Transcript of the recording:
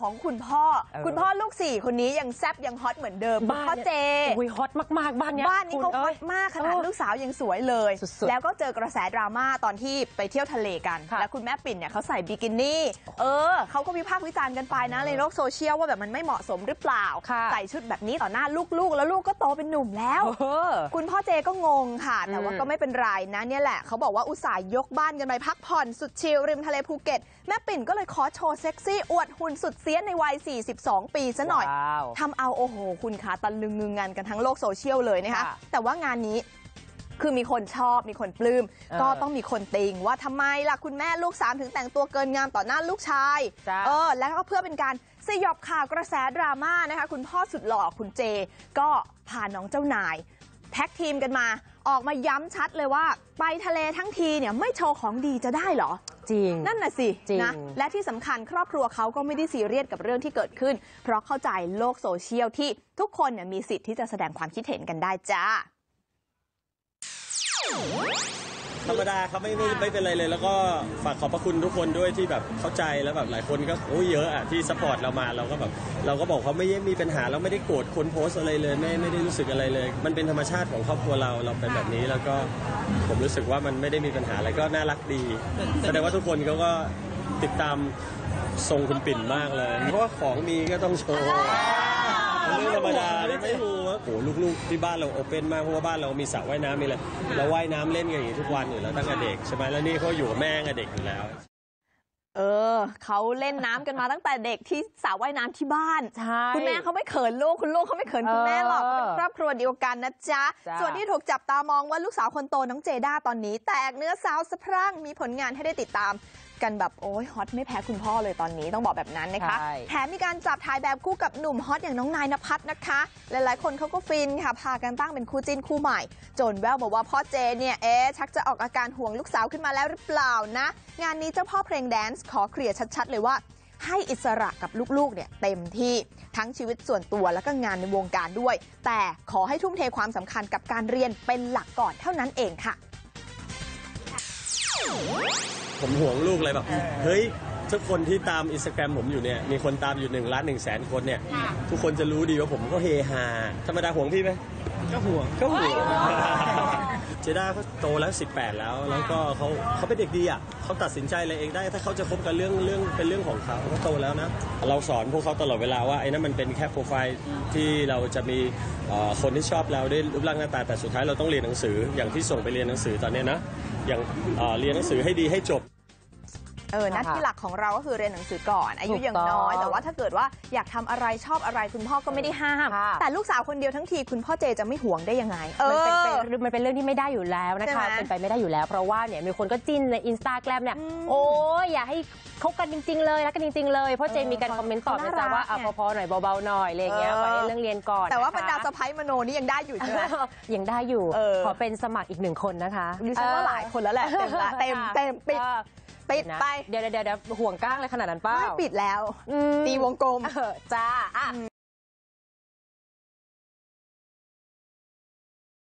ของคุณพ่อคุณพ่อลูกสี่คนนี้ยังแซ่บยังฮอตเหมือนเดิมพ่อเจฮอตมากๆบ้านนี้เขาฮอตมากขนาดลูกสาวยังสวยเลยแล้วก็เจอกระแสดราม่าตอนที่ไปเที่ยวทะเลกันแล้วคุณแม่ปิ่นเนี่ยเขาใส่บิกินี่เขาก็วิพากษ์วิจารณ์กันไปนะในโลกโซเชียลว่าแบบมันไม่เหมาะสมหรือเปล่าใส่ชุดแบบนี้ต่อหน้าลูกๆแล้วลูกก็โตเป็นหนุ่มแล้วคุณพ่อเจก็งงค่ะแต่ว่าก็ไม่เป็นไรนะเนี่ยแหละเขาบอกว่าอุตส่าห์ยกบ้านกันไปพักผ่อนสุดชิลริมทะเลภูเก็ตแม่ปิ่นก็เลยขอโชว์เซ็กซี่อวดหุ่นสุดเสี้ยนในวัย42ปีซะหน่อยทำเอาโอ้โหคุณขาตะลึงงึงงันกันทั้งโลกโซเชียลเลยนะคะแต่ว่างานนี้คือมีคนชอบมีคนปลื้มก็ต้องมีคนติงว่าทำไมล่ะคุณแม่ลูกสามถึงแต่งตัวเกินงามต่อหน้าลูกชายแล้วก็เพื่อเป็นการสยบข่าวกระแสดราม่านะคะคุณพ่อสุดหล่อคุณเจก็พาน้องเจ้านายแท็กทีมกันมาออกมาย้ำชัดเลยว่าไปทะเลทั้งทีเนี่ยไม่โชว์ของดีจะได้เหรอจริงนั่นน่ะสินะและที่สำคัญครอบครัวเขาก็ไม่ได้ซีเรียสกับเรื่องที่เกิดขึ้นเพราะเข้าใจโลกโซเชียลที่ทุกคนเนี่ยมีสิทธิ์ที่จะแสดงความคิดเห็นกันได้จ้าธรรมดาครับไม่เป็นไรเลยแล้วก็ฝากขอบพระคุณทุกคนด้วยที่แบบเข้าใจแล้วแบบหลายคนก็โอ้เยอะอ่ะที่ซัพพอร์ตเรามาเราก็แบบเราก็บอกเขาไม่มีปัญหาเราไม่ได้โกรธคนโพสอะไรเลยไม่ได้รู้สึกอะไรเลยมันเป็นธรรมชาติของครอบครัวเราเป็นแบบนี้แล้วก็ผมรู้สึกว่ามันไม่ได้มีปัญหาอะไรก็น่ารักดีแสดงว่าทุกคนเขาก็ติดตามทรงคุณปิ่นมากเลยเพราะว่าของมีก็ต้องโชว์ธรรมดาไม่รู้ว่าโอ้ลูกๆที่บ้านเราโอเพ่นมากเพราะว่าบ้านเรามีสระว่ายน้ำมีอะไรเราว่ายน้ำเล่นกันอย่างนี้ทุกวันอยู่แล้วตั้งแต่เด็กใช่ไหมแล้วนี่เขาอยู่แม่กับเด็กอยู่แล้วเขาเล่นน้ำกันมาตั้งแต่เด็กที่สระว่ายน้ำที่บ้านคุณแม่เขาไม่เขินลูกคุณลูกเขาไม่เขินคุณแม่หรอกเป็นครอบครัวเดียวกันนะจ๊ะส่วนที่ถูกจับตามองว่าลูกสาวคนโตน้องเจด้าตอนนี้แตกเนื้อสาวสะพรั่งมีผลงานให้ได้ติดตามกันแบบโอ้ยฮอตไม่แพ้คุณพ่อเลยตอนนี้ต้องบอกแบบนั้นนะคะแถมมีการจับถ่ายแบบคู่กับหนุ่มฮอตอย่างน้องนายณภัทรนะคะหลายๆคนเขาก็ฟินค่ะพากันตั้งเป็นคู่จิ้นคู่ใหม่จนแววบอกว่าพ่อเจเนี่ยชักจะออกอาการห่วงลูกสาวขึ้นมาแล้วหรือเปล่านะงานนี้เจ้าพ่อเพลงแดนซ์ขอเคลียร์ชัดๆเลยว่าให้อิสระกับลูกๆเนี่ยเต็มที่ทั้งชีวิตส่วนตัวแล้วก็งานในวงการด้วยแต่ขอให้ทุ่มเทความสำคัญกับการเรียนเป็นหลักก่อนเท่านั้นเองค่ะผมห่วงลูกเลยแบบเฮ้ยทุกคนที่ตาม Instagram ผมอยู่เนี่ยมีคนตามอยู่ 1,100,000 คนเนี่ยทุกคนจะรู้ดีว่าผมก็เฮฮาธรรมดาห่วงพี่ไหมก็ห่วงเจด้าเขาโตแล้ว18แล้วแล้วก็เขาเป็นเด็กดีอ่ะเขาตัดสินใจอะไรเองได้ถ้าเขาจะคบกับเรื่องเป็นเรื่องของเขาเขาโตแล้วนะเราสอนพวกเขาตลอดเวลาว่าไอ้นั่นมันเป็นแค่โปรไฟล์ที่เราจะมีคนที่ชอบเราได้รูปร่างหน้าตาแต่สุดท้ายเราต้องเรียนหนังสืออย่างที่ส่งไปเรียนหนังสือตอนนี้นะอย่างเรียนหนังสือให้ดีให้จบหน้าที่หลักของเราก็คือเรียนหนังสือก่อนอายุอย่างน้อยแต่ว่าถ้าเกิดว่าอยากทำอะไรชอบอะไรคุณพ่อก็ไม่ได้ห้ามแต่ลูกสาวคนเดียวทั้งทีคุณพ่อเจจะไม่ห่วงได้ยังไงมันเป็นเรื่องที่ไม่ได้อยู่แล้วนะคะเป็นไปไม่ได้อยู่แล้วเพราะว่าเนี่ยมีคนก็จิ้นใน Instagram เนี่ยโอ้ยอย่าให้คบกันจริงๆเลยรักกันจริงๆเลยเพราะเจมีการคอมเมนต์ตอบนะจ๊ะว่าพอๆหน่อยเบาๆหน่อยอะไรเงี้ยขอให้เรื่องเรียนก่อนแต่ว่าบรรดาสะใภ้มโนนี่ยังได้อยู่ใช่ไหมยังได้อยู่ขอเป็นสมัครอีก1 คนนะคะดิฉันว่าหลายคนแล้วแหละเต็มปิดไปเดี๋ยวห่วงก้างเลยขนาดนั้นเปล่าไม่ปิดแล้วตีวงกลมจ้า